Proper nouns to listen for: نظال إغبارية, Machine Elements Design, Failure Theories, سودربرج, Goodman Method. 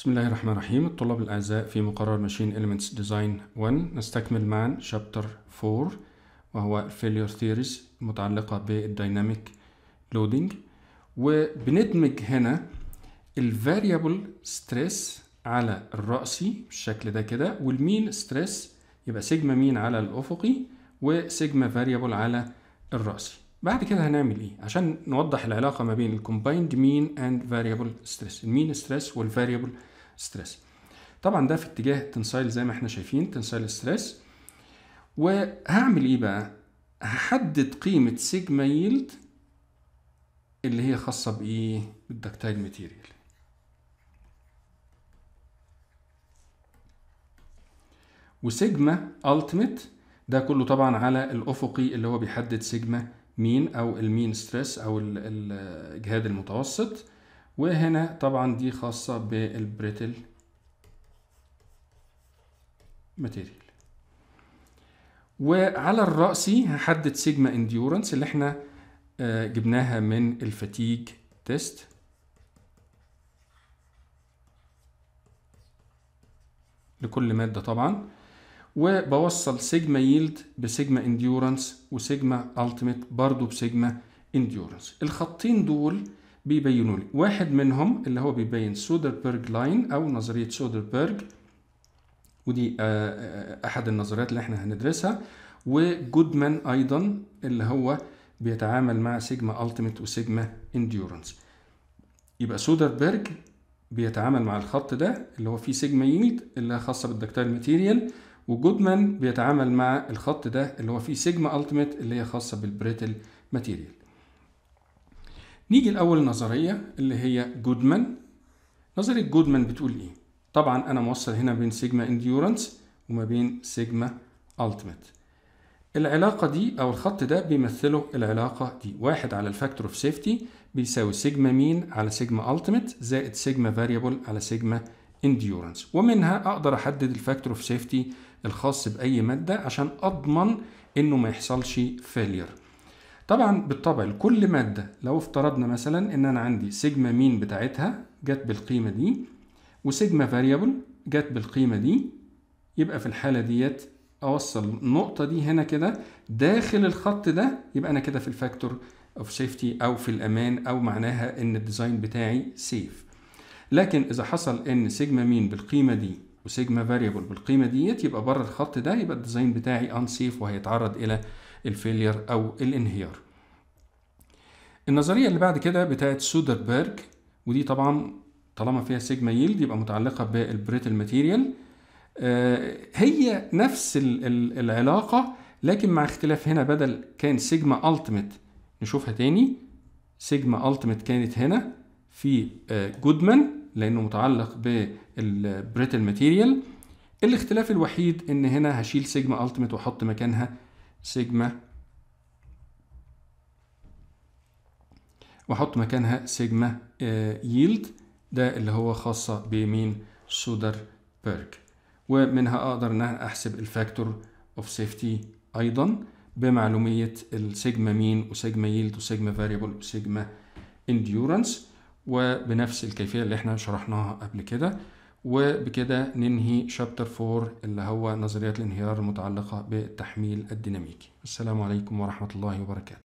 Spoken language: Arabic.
بسم الله الرحمن الرحيم. الطلاب الأعزاء، في مقرر Machine Elements Design 1 نستكمل معا Chapter 4 وهو Failure Theories المتعلقة بالديناميك لودينج، وبندمج هنا الفاريبل ستريس على الرأسي بالشكل ده كده، والمين ستريس يبقى سيجما مين على الأفقي وسيجما فاريبل على الرأسي. بعد كده هنعمل ايه عشان نوضح العلاقه ما بين الكومبايند مين اند فاريبل ستريس، المين ستريس والفاريبل ستريس. طبعا ده في اتجاه تنسايل زي ما احنا شايفين، تنسايل ستريس. وهعمل ايه بقى؟ هحدد قيمه سيجما ييلد اللي هي خاصه بايه؟ بالدكتايل ماتيريال. وسيجما التيميت ده كله طبعا على الافقي اللي هو بيحدد سيجما مين او المين ستريس او الجهاد المتوسط. وهنا طبعا دي خاصه بالبريتل ماتيريال. وعلى الرأسي هحدد سيجما انديورنس اللي احنا جبناها من الفاتيج تيست. لكل ماده طبعا. وبوصل سيجما ييلد بسيجما انديورنس وسيجما التيميت برضو بسيجما انديورنس. الخطين دول بيبينوا لي واحد منهم اللي هو بيبين سودربرج لاين او نظريه سودربرج، ودي احد النظريات اللي احنا هندرسها، وجودمان ايضا اللي هو بيتعامل مع سيجما التيميت وسيجما انديورنس. يبقى سودربرج بيتعامل مع الخط ده اللي هو فيه سيجما ييلد اللي خاصه بالدكتايل ماتيريال، وجودمان بيتعامل مع الخط ده اللي هو فيه سيجما التيميت اللي هي خاصه بالبريتل ماتيريال. نيجي لاول نظريه اللي هي جودمان. نظريه جودمان بتقول ايه؟ طبعا انا موصل هنا بين سيجما انديورنس وما بين سيجما التيميت. العلاقه دي او الخط ده بيمثله العلاقه دي، واحد على الفاكتور اوف سيفتي بيساوي سيجما مين على سيجما التيميت زائد سيجما فاريبل على سيجما انديورنس، ومنها اقدر احدد الفاكتور اوف سيفتي الخاص باي ماده عشان اضمن انه ما يحصلش فيلير. طبعا بالطبع لكل ماده لو افترضنا مثلا ان انا عندي سيجما مين بتاعتها جت بالقيمه دي وسيجما فاريبل جت بالقيمه دي، يبقى في الحاله ديت اوصل النقطه دي هنا كده داخل الخط ده، يبقى انا كده في الفاكتور اوف سيفتي او في الامان، او معناها ان الديزاين بتاعي سيف. لكن اذا حصل ان سيجما مين بالقيمه دي وسيجما فاريبل بالقيمه ديت، يبقى بره الخط ده، يبقى الديزاين بتاعي انسيف وهيتعرض الى الفيلير او الانهيار. النظريه اللي بعد كده بتاعت سودربرج، ودي طبعا طالما فيها سيجما ييلد يبقى متعلقه بالبريتل ماتيريال، هي نفس العلاقه لكن مع اختلاف. هنا بدل كان سيجما التيميت، نشوفها تاني، سيجما التيميت كانت هنا في جودمان لانه متعلق بالبريتل ماتيريال. الاختلاف الوحيد ان هنا هشيل سيجما التيميت واحط مكانها سيجما، ييلد، ده اللي هو خاصه بمين؟ سودربرج. ومنها اقدر ان انا احسب الفاكتور اوف سيفتي ايضا بمعلوميه السيجما مين وسيجما ييلد وسيجما فاريبل وسيجما انديورنس، وبنفس الكيفية اللي احنا شرحناها قبل كده. وبكده ننهي شابتر 4 اللي هو نظريات الانهيار المتعلقة بالتحميل الديناميكي. السلام عليكم ورحمة الله وبركاته.